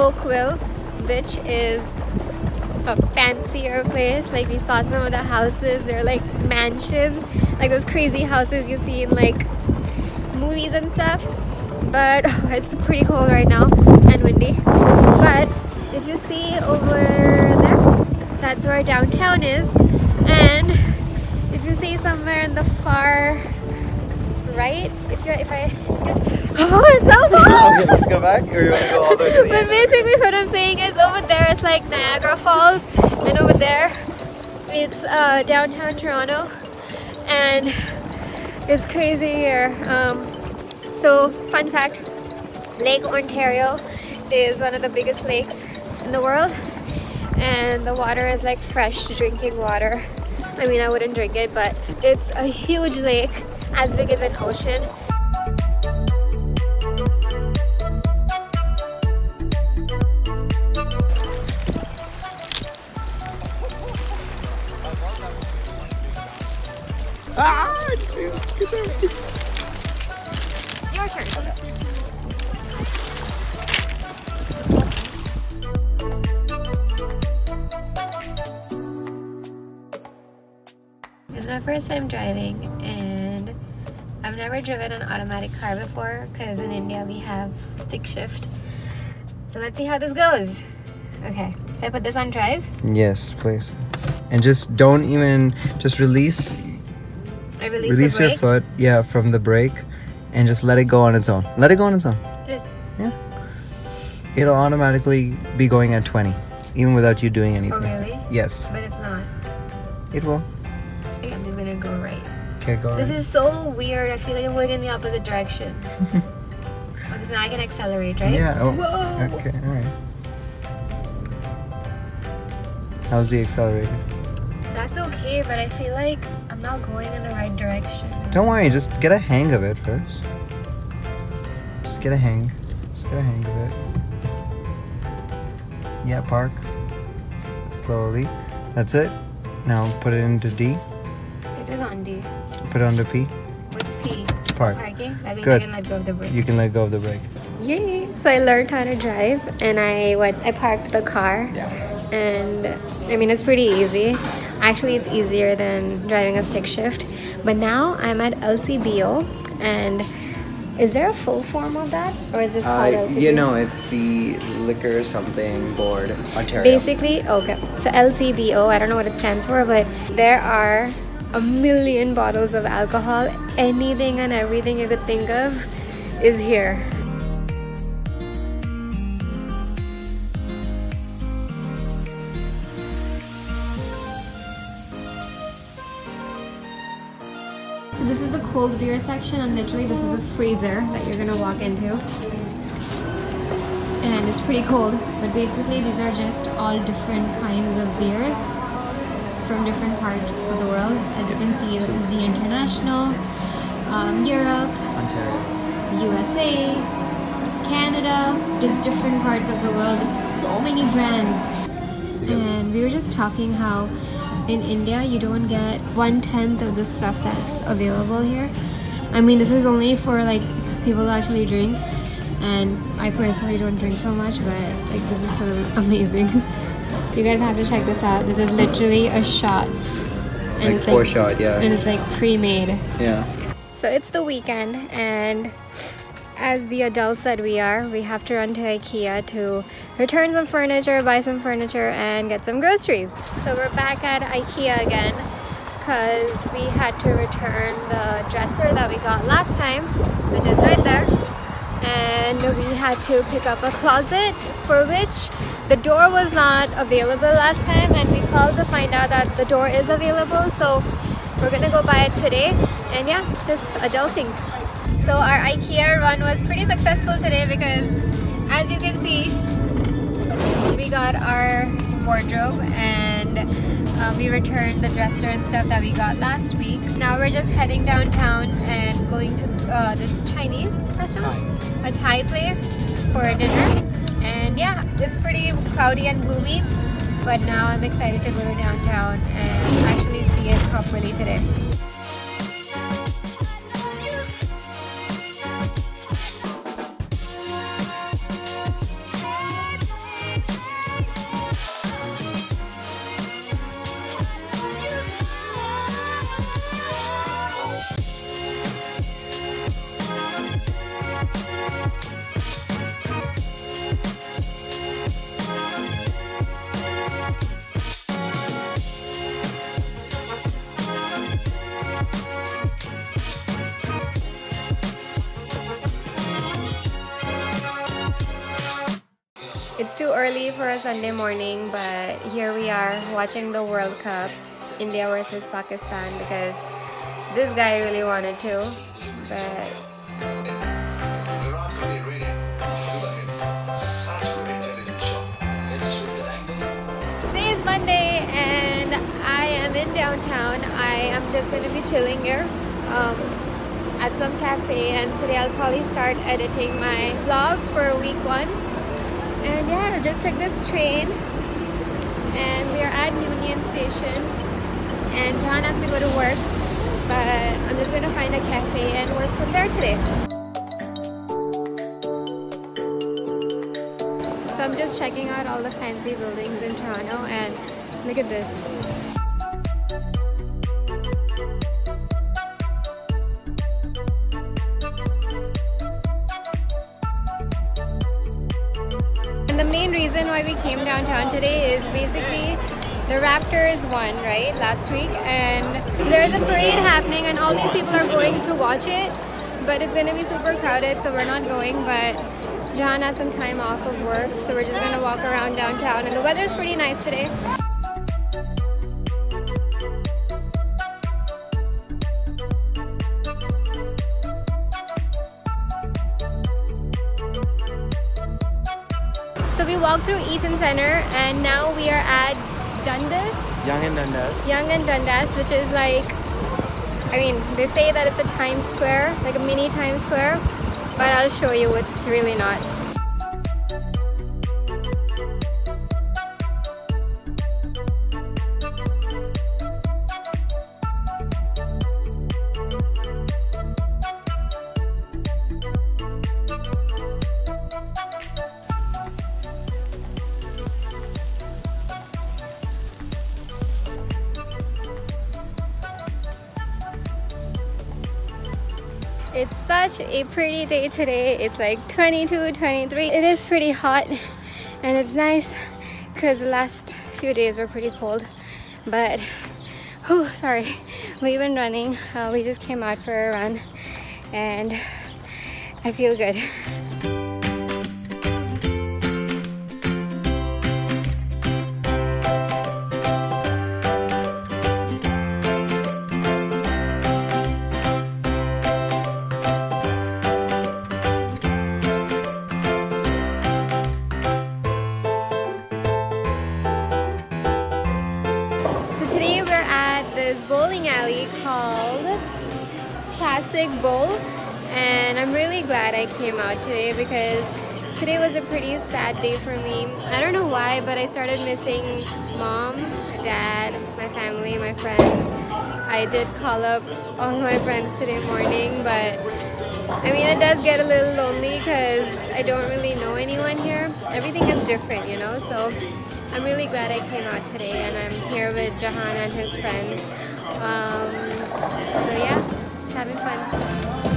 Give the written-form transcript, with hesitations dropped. Oakville, which is a fancier place. Like, we saw some of the houses, they're like mansions, like those crazy houses you see in like movies and stuff. But it's pretty cold right now and windy. But if you see over there, that's where downtown is. And if you see somewhere in the far right, oh, it's so far! Okay, let's go back, or you want to go all the way to the end? But basically what I'm saying is, over there it's like Niagara Falls, and over there it's downtown Toronto, and it's crazy here. So, fun fact, Lake Ontario is one of the biggest lakes in the world, and the water is like fresh drinking water. I mean, I wouldn't drink it, but it's a huge lake, as big as an ocean. Ah, dude, good job. Your turn. It's my first time driving, and I've never driven an automatic car before because in India we have stick shift. So let's see how this goes. Okay, did I put this on drive? Yes, please. And just don't even, just release. I release your foot, yeah, from the brake, and just let it go on its own. Let it go on its own. Yes. Yeah. It'll automatically be going at 20, even without you doing anything. Oh, really? Yes. But it's not. It will. Okay, I'm just gonna go right. Can't go right. This is so weird. I feel like I'm going in the opposite direction. Okay, so now I can accelerate, right? Yeah. Oh. Whoa. Okay. All right. How's the accelerator? That's okay, but I feel like I'm not going in the right direction. Don't worry, just get a hang of it first. Just get a hang. Just get a hang of it. Yeah, park. Slowly. That's it. Now put it into D. It is on D. Put it onto P. What's P? Park. Parking? I think I can let go of the brake. You can let go of the brake. Yay! So I learned how to drive, and I parked the car. Yeah. And I mean, it's pretty easy. Actually, it's easier than driving a stick shift. But now I'm at LCBO, and is there a full form of that, or is it just called LCBO? You know, it's the Liquor Something Board Ontario. Basically, okay. So LCBO, I don't know what it stands for, but there are a million bottles of alcohol. Anything and everything you could think of is here. So this is the cold beer section, and literally this is a freezer that you're gonna walk into, and it's pretty cold. But basically these are just all different kinds of beers from different parts of the world. As you can see, this is the international, Europe, Ontario, USA, Canada, just different parts of the world, just so many brands. And we were just talking how in India, you don't get 1/10 of the stuff that's available here. I mean, this is only for like people who actually drink, and I personally don't drink so much, but like this is so amazing. You guys have to check this out. This is literally a shot, and like it's like, 4 shot, yeah. And it's like pre-made. Yeah. So it's the weekend, and as the adults that we are, we have to run to IKEA to return some furniture, buy some furniture, and get some groceries. So we're back at IKEA again because we had to return the dresser that we got last time, which is right there. And we had to pick up a closet for which the door was not available last time, and we called to find out that the door is available. So we're gonna go buy it today, and yeah, just adulting. So our IKEA run was pretty successful today because, as you can see, we got our wardrobe, and we returned the dresser and stuff that we got last week. Now we're just heading downtown and going to this Chinese restaurant, a Thai place, for dinner. And yeah, it's pretty cloudy and gloomy, but now I'm excited to go to downtown and actually see it properly today. too early for a Sunday morning, but here we are watching the World Cup, India versus Pakistan, because this guy really wanted to, but today is Monday and I am in downtown. I am just going to be chilling here at some cafe, and today I'll probably start editing my vlog for week 1. And yeah, I just took this train and we are at Union Station, and Jahan has to go to work, but I'm just gonna find a cafe and work from there today. So I'm just checking out all the fancy buildings in Toronto, and look at this. The main reason why we came downtown today is basically the Raptors won, right, last week, and there's a parade happening and all these people are going to watch it, but it's going to be super crowded, so we're not going. But Jahan has some time off of work, so we're just going to walk around downtown, and the weather's pretty nice today. So we walked through Eaton Center and now we are at Dundas? Yonge and Dundas, which is like, I mean, they say that it's a Times Square, like a mini Times Square, but I'll show you, it's really not. It's such a pretty day today. It's like 22, 23. It is pretty hot and it's nice because the last few days were pretty cold. But, oh, sorry, we've been running. We just came out for a run and I feel good. This bowling alley called Classic Bowl, and I'm really glad I came out today because today was a pretty sad day for me. I don't know why, but I started missing mom, dad, my family, my friends. I did call up all my friends today morning, but I mean, it does get a little lonely because I don't really know anyone here. Everything is different, you know, so I'm really glad I came out today, and I'm here with Jahan and his friends, so yeah, just having fun.